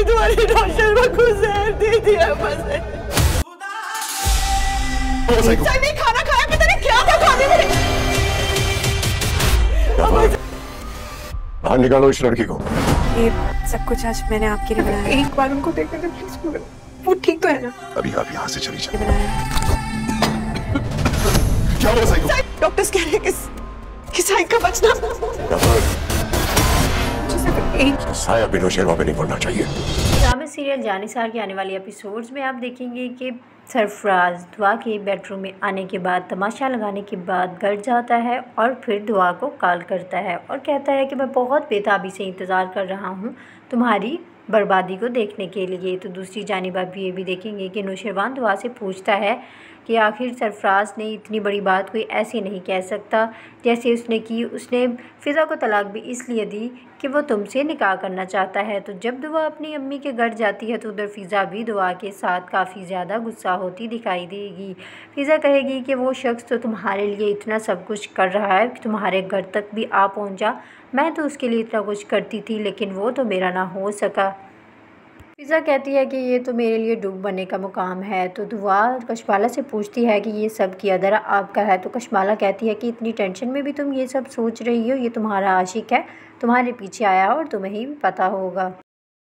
कि तुम्हारे नौशेरवान को जहर दे दिया बस। नहीं खाना खाया, पता नहीं क्या था खाने में। बाहर निकालो इस लड़की को। ये सब कुछ आज मैंने आपके लिए बनाया। एक बार उनको देखने दे प्लीज, वो ठीक तो है ना? अभी आप यहाँ से चली जाओ। क्या हुआ साइको? डॉक्टर्स कह रहे हैं कि साइको का बचना। साया बिनो शेरवा पे नहीं पड़ना चाहिए। ड्रामा सीरियल जानिसार के आने वाले एपिसोड्स में आप देखेंगे कि सरफराज दुआ के बेडरूम में आने के बाद, तमाशा लगाने के बाद घर जाता है और फिर दुआ को कॉल करता है और कहता है कि मैं बहुत बेताबी से इंतज़ार कर रहा हूँ तुम्हारी बर्बादी को देखने के लिए। तो दूसरी जानिब आप ये भी देखेंगे कि नौशेरवान दुआ से पूछता है कि आखिर सरफराज ने इतनी बड़ी बात कोई ऐसे नहीं कह सकता जैसे उसने की। उसने फ़िज़ा को तलाक भी इसलिए दी कि वो तुमसे निकाह करना चाहता है। तो जब दुआ अपनी अम्मी के घर जाती है तो उधर फ़िज़ा भी दुआ के साथ काफ़ी ज़्यादा गुस्सा होती दिखाई देगी। फ़िज़ा कहेगी कि वो शख्स तो तुम्हारे लिए इतना सब कुछ कर रहा है कि तुम्हारे घर तक भी आ पहुंचा, मैं तो उसके लिए इतना कुछ करती थी लेकिन वो तो मेरा ना हो सका। फ़िज़ा कहती है कि ये तो मेरे लिए डूब बनने का मुकाम है। तो दुआ कश्माला से पूछती है कि ये सब किया दरा आपका है। तो कश्माला कहती है कि इतनी टेंशन में भी तुम ये सब सोच रही हो, ये तुम्हारा आशिक है, तुम्हारे पीछे आया और तुम्हें ही पता होगा।